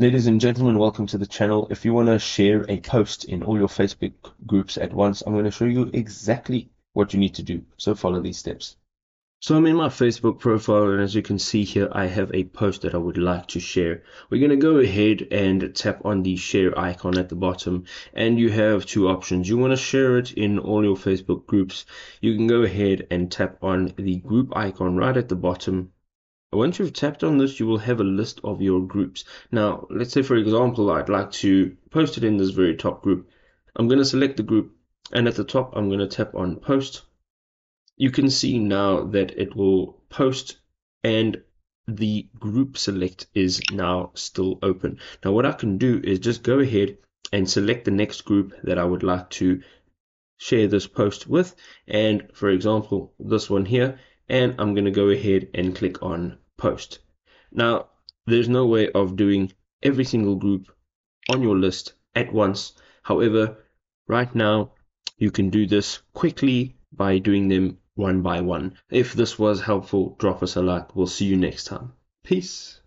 Ladies and gentlemen, welcome to the channel. If you want to share a post in all your Facebook groups at once, I'm going to show you exactly what you need to do. So follow these steps. So I'm in my Facebook profile, and as you can see here, I have a post that I would like to share. We're going to go ahead and tap on the share icon at the bottom, and you have two options. You want to share it in all your Facebook groups. You can go ahead and tap on the group icon right at the bottom. Once you've tapped on this, you will have a list of your groups. Now, let's say, for example, I'd like to post it in this very top group. I'm going to select the group, and at the top, I'm going to tap on post. You can see now that it will post, and the group select is now still open. Now, what I can do is just go ahead and select the next group that I would like to share this post with. And for example, this one here. And I'm going to go ahead and click on post. Now, there's no way of doing every single group on your list at once. However, right now, you can do this quickly by doing them one by one. If this was helpful, drop us a like. We'll see you next time. Peace.